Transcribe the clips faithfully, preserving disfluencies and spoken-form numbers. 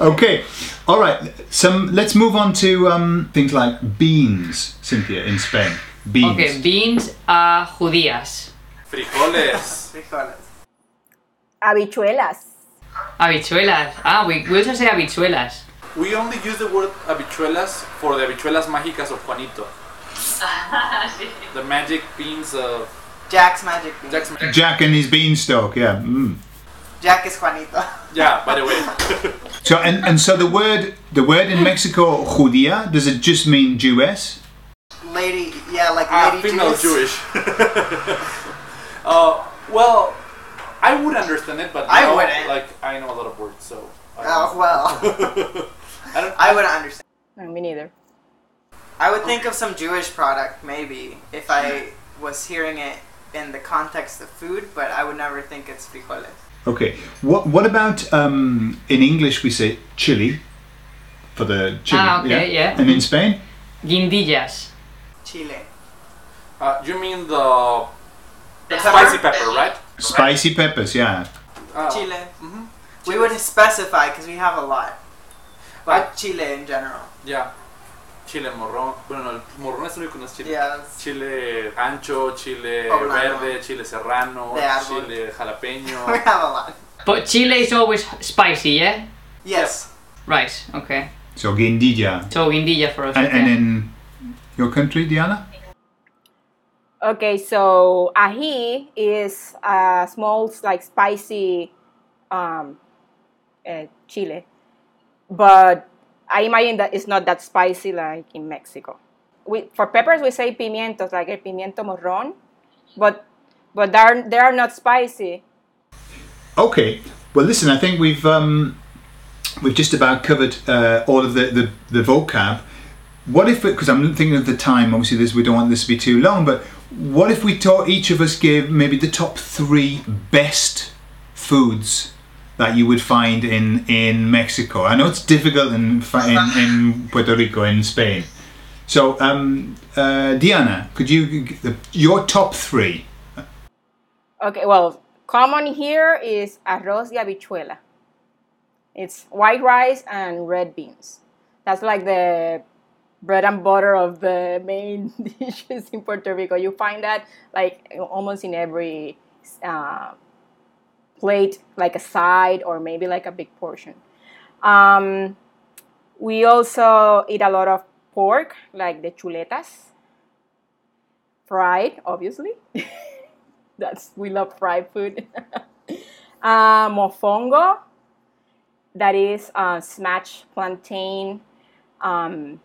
Okay, all right. Some let's move on to um, things like beans, Cynthia, in Spain. Beans. Okay, beans are judías. Frijoles. Frijoles. Habichuelas. Habichuelas. Ah, we, we also say habichuelas. We only use the word habichuelas for the habichuelas mágicas of Juanito. The magic beans of... Jack's magic beans. Jack's magic. Jack and his beanstalk, yeah. Mm. Jack is Juanito. Yeah, by the way. So and, and so the word the word in Mexico, judía, does it just mean Jewess? Lady, yeah, like lady uh, female Jewish. uh, well, I would understand it, but I now, wouldn't. Like I know a lot of words, so. I oh well. I, don't, I wouldn't understand. No, me neither. I would think of some Jewish product maybe if I was hearing it in the context of food, but I would never think it's frijoles. Okay. What What about um, in English we say chili for the chili. Ah, okay, yeah. yeah. And in Spain, guindillas. Chile. Uh, you mean the, the spicy pepper, pepper, right? Spicy peppers, yeah. Uh, Chile. Mm-hmm. We wouldn't specify because we have a lot, but I, Chile in general. Yeah. Chile morrón. Bueno, el morrón es lo que conoce Chile. Yeah, Chile ancho, Chile Poblano. Verde, Chile serrano, Chile jalapeño. We have a lot. But Chile is always spicy, yeah? Yes. Right, okay. So guindilla. So guindilla for us. And, okay. and then... Your country, Diana? Okay, so ají is a small, like spicy um, uh, chile, but I imagine that it's not that spicy like in Mexico. We, for peppers, we say pimientos, like el pimiento morrón, but but they are they are not spicy. Okay, well, listen, I think we've um, we've just about covered uh, all of the the, the vocab. What if, because I'm thinking of the time, obviously this we don't want this to be too long, but what if we taught each of us give maybe the top three best foods that you would find in, in Mexico? I know it's difficult in, in, in Puerto Rico, in Spain. So, um, uh, Diana, could you, your top three? Okay, well, common here is arroz de habichuela. It's white rice and red beans. That's like the bread and butter of the main dishes in Puerto Rico. You find that like almost in every uh, plate, like a side or maybe like a big portion. Um, we also eat a lot of pork, like the chuletas, fried, obviously. That's we love fried food. uh, mofongo, that is uh, smashed plantain. Um,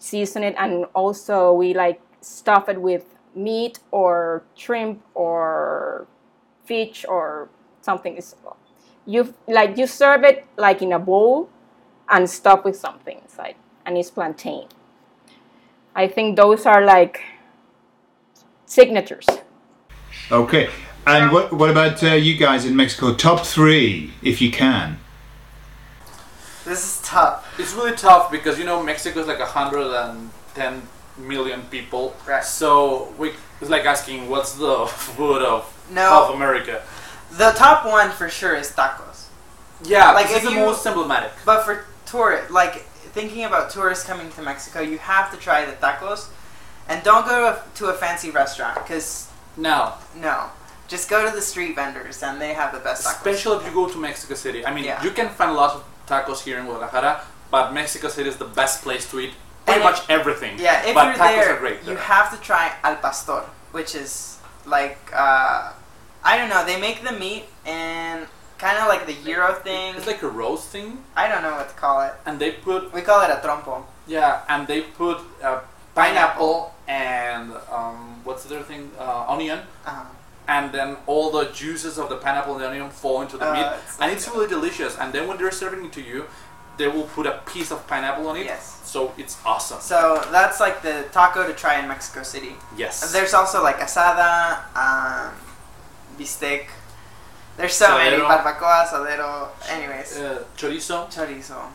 season it, and also we like stuff it with meat or shrimp or fish or something. It's, you like you serve it like in a bowl and stuff with something inside, and it's plantain. I think those are like signatures. Okay, and what what about uh, you guys in Mexico? Top three, if you can. This is tough. It's really tough because, you know, Mexico is like one hundred ten million people. Right. So we, it's like asking what's the food of no, South America. The top one for sure is tacos. Yeah, like it's the you, most emblematic. But for tourists, like thinking about tourists coming to Mexico, you have to try the tacos. And don't go to a fancy restaurant because... No. No. Just go to the street vendors and they have the best tacos. Especially if you go to Mexico City. I mean, yeah. You can find lots of tacos here in Guadalajara, but Mexico City is the best place to eat pretty and much if, everything. Yeah, if but you're tacos there, are great there, you have to try Al Pastor, which is like, uh, I don't know, they make the meat and kind of like the gyro thing. It's like a roast thing. I don't know what to call it. And they put... We call it a trompo. Yeah, and they put uh, pineapple, pineapple and um, what's the other thing? Uh, onion. Uh-huh. And then all the juices of the pineapple and the onion fall into the uh, meat. It's and like it's really delicious. And then when they're serving it to you, they will put a piece of pineapple on it. Yes. So it's awesome. So that's like the taco to try in Mexico City. Yes. And there's also like asada, um, bistec. There's so salero. Many. Barbacoa, salero. Anyways. Uh, chorizo. Chorizo.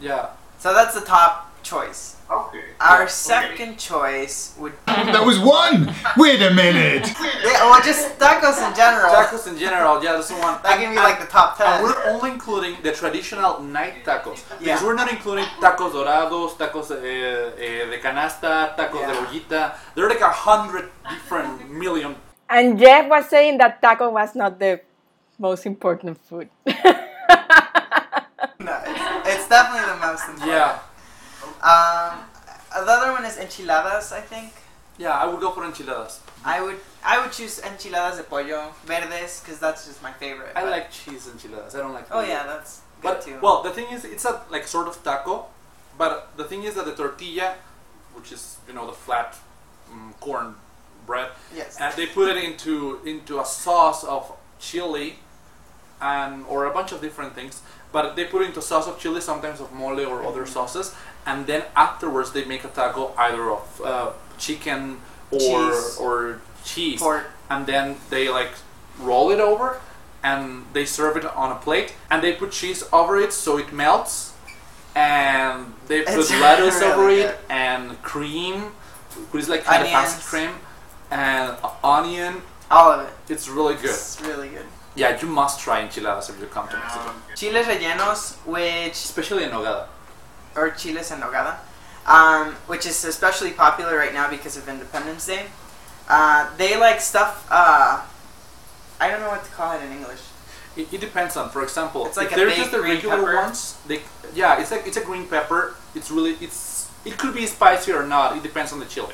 Yeah. So that's the top choice. Okay. Our okay. second choice would be... That was one! Wait a minute! Yeah, or just tacos in general. Tacos in general, yeah, this one. That can be like the top ten. And we're only including the traditional night tacos. Because yeah. we're not including tacos dorados, tacos eh, eh, de canasta, tacos yeah. de bollita. There are like a hundred different million. And Jeff was saying that taco was not the most important food. No, it's, it's definitely the most important. Yeah. Um, the other one is enchiladas, I think. Yeah, I would go for enchiladas. I would I would choose enchiladas de pollo, verdes, because that's just my favorite. I like cheese enchiladas. I don't like... Oh, yeah, that's good, but, too. Well, the thing is, it's a like sort of taco, but the thing is that the tortilla, which is, you know, the flat um, corn bread, yes. and they put it into into a sauce of chili and or a bunch of different things, but they put it into sauce of chili, sometimes of mole or other sauces, and then afterwards they make a taco either of uh, chicken or cheese. or cheese Pork. And then they like roll it over and they serve it on a plate and they put cheese over it so it melts, and they put it's lettuce really over good. it and cream, which is like kind Onions. of pasta cream and onion. All of it. It's really good. It's really good. Yeah, you must try enchiladas if you come to Mexico. Chiles rellenos, which... Especially in nogada. Or chiles en nogada. Um, which is especially popular right now because of Independence Day. Uh, they like stuff... Uh, I don't know what to call it in English. It, it depends on, for example... It's like if a they're just the regular pepper. ones. They, yeah, it's like it's a green pepper. It's really... it's It could be spicy or not. It depends on the chili.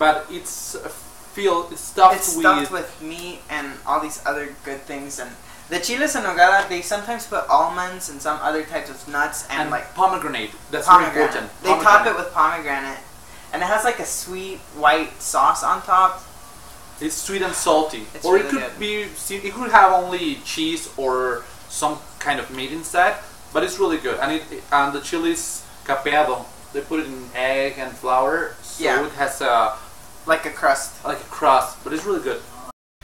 But it's... Uh, Feel it's stuffed, it's stuffed with, with meat and all these other good things. And the chiles en nogada, they sometimes put almonds and some other types of nuts and, and like pomegranate. That's pomegranate. very important. They top it with pomegranate, and it has like a sweet white sauce on top. It's sweet and salty, it's or really it could good. be. It could have only cheese or some kind of meat inside, but it's really good. And it and the chiles capeado, they put it in egg and flour, so yeah. it has a. Like a crust. Like a crust, but it's really good.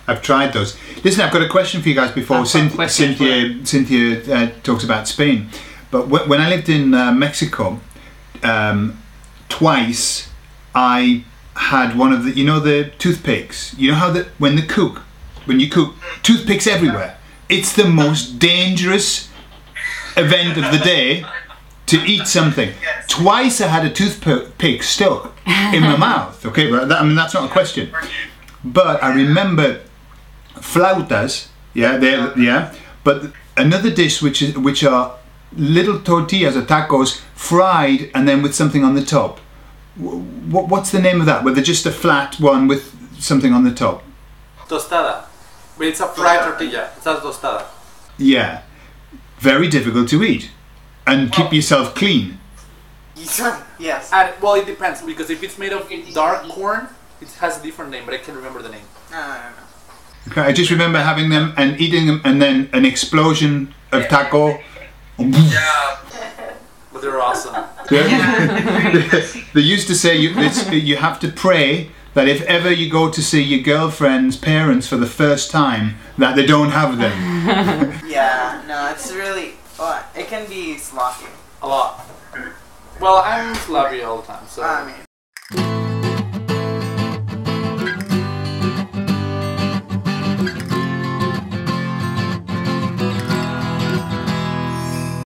I've tried those. Listen, I've got a question for you guys before Cynthia Cynthia, Cynthia uh, talks about Spain. But w- when I lived in uh, Mexico, um, twice I had one of the, you know, the toothpicks. You know how that when they cook, when you cook, toothpicks everywhere. It's the most dangerous event of the day to eat something. Yes. Twice I had a toothpick stuck in my mouth. Okay, but that, I mean, that's not a question. But I remember flautas, yeah, they're, yeah. But another dish which is which are little tortillas or tacos fried and then with something on the top. What what's the name of that? Where they're just a flat one with something on the top. Tostada, but it's a fried tortilla. It's a tostada. Yeah, very difficult to eat. And keep yourself clean. Yes. And, well, it depends, because if it's made of dark corn, it has a different name, but I can't remember the name. No, no, no. Okay, I just remember having them and eating them, and then an explosion of taco. Yeah. But they're awesome. They used to say you, it's, you have to pray that if ever you go to see your girlfriend's parents for the first time, that they don't have them. Yeah, no, it's really... Well, it can be sloppy. A lot. Well, I'm sloppy all the time, so... I mean,